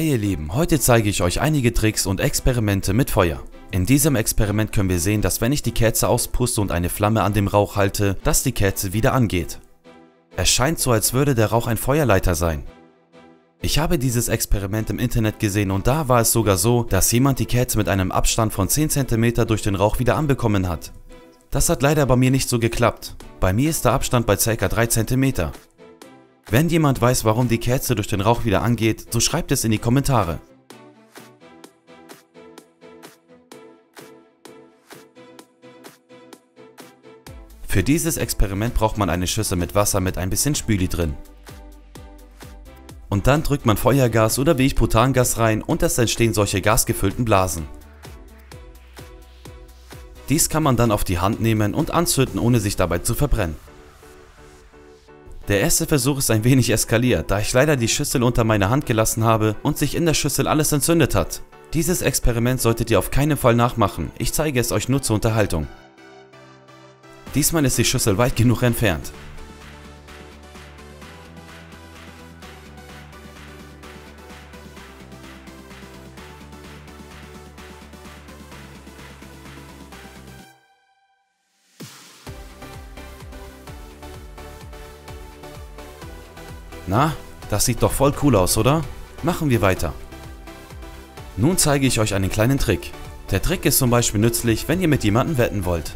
Hey ihr Lieben, heute zeige ich euch einige Tricks und Experimente mit Feuer. In diesem Experiment können wir sehen, dass wenn ich die Kerze auspuste und eine Flamme an dem Rauch halte, dass die Kerze wieder angeht. Es scheint so, als würde der Rauch ein Feuerleiter sein. Ich habe dieses Experiment im Internet gesehen und da war es sogar so, dass jemand die Kerze mit einem Abstand von 10 cm durch den Rauch wieder anbekommen hat. Das hat leider bei mir nicht so geklappt. Bei mir ist der Abstand bei ca. 3 cm. Wenn jemand weiß, warum die Kerze durch den Rauch wieder angeht, so schreibt es in die Kommentare. Für dieses Experiment braucht man eine Schüssel mit Wasser mit ein bisschen Spüli drin. Und dann drückt man Feuergas oder wie ich Butangas rein und es entstehen solche gasgefüllten Blasen. Dies kann man dann auf die Hand nehmen und anzünden, ohne sich dabei zu verbrennen. Der erste Versuch ist ein wenig eskaliert, da ich leider die Schüssel unter meiner Hand gelassen habe und sich in der Schüssel alles entzündet hat. Dieses Experiment solltet ihr auf keinen Fall nachmachen, ich zeige es euch nur zur Unterhaltung. Diesmal ist die Schüssel weit genug entfernt. Na, das sieht doch voll cool aus, oder? Machen wir weiter. Nun zeige ich euch einen kleinen Trick. Der Trick ist zum Beispiel nützlich, wenn ihr mit jemandem wetten wollt.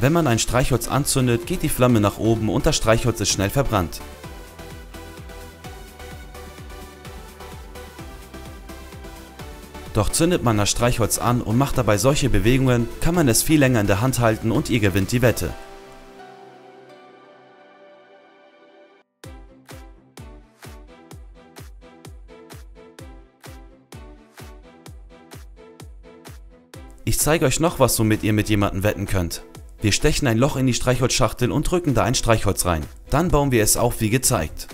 Wenn man ein Streichholz anzündet, geht die Flamme nach oben und das Streichholz ist schnell verbrannt. Doch zündet man das Streichholz an und macht dabei solche Bewegungen, kann man es viel länger in der Hand halten und ihr gewinnt die Wette. Ich zeige euch noch was, womit ihr mit jemandem wetten könnt. Wir stechen ein Loch in die Streichholzschachtel und drücken da ein Streichholz rein. Dann bauen wir es auf wie gezeigt.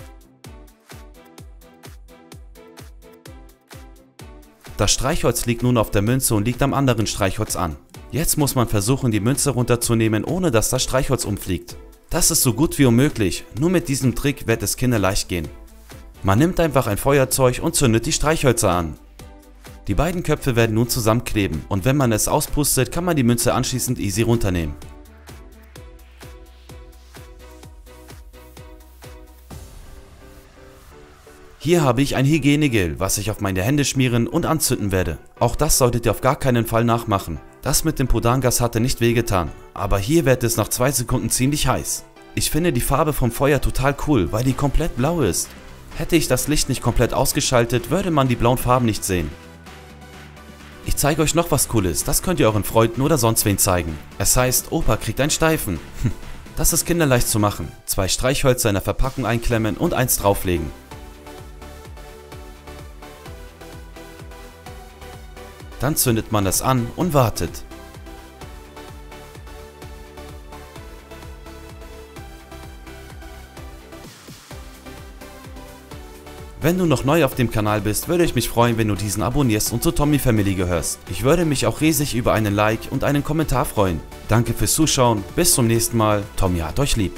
Das Streichholz liegt nun auf der Münze und liegt am anderen Streichholz an. Jetzt muss man versuchen, die Münze runterzunehmen, ohne dass das Streichholz umfliegt. Das ist so gut wie unmöglich, nur mit diesem Trick wird es kinderleicht gehen. Man nimmt einfach ein Feuerzeug und zündet die Streichhölzer an. Die beiden Köpfe werden nun zusammenkleben und wenn man es auspustet, kann man die Münze anschließend easy runternehmen. Hier habe ich ein Hygienegel, was ich auf meine Hände schmieren und anzünden werde. Auch das solltet ihr auf gar keinen Fall nachmachen. Das mit dem Butangas hatte nicht wehgetan, aber hier wird es nach 2 Sekunden ziemlich heiß. Ich finde die Farbe vom Feuer total cool, weil die komplett blau ist. Hätte ich das Licht nicht komplett ausgeschaltet, würde man die blauen Farben nicht sehen. Ich zeige euch noch was Cooles, das könnt ihr euren Freunden oder sonst wen zeigen. Es heißt, Opa kriegt einen Steifen. Das ist kinderleicht zu machen. 2 Streichhölzer in der Verpackung einklemmen und eins drauflegen. Dann zündet man das an und wartet. Wenn du noch neu auf dem Kanal bist, würde ich mich freuen, wenn du diesen abonnierst und zur Tommyfamily gehörst. Ich würde mich auch riesig über einen Like und einen Kommentar freuen. Danke fürs Zuschauen, bis zum nächsten Mal, Tommy hat euch lieb.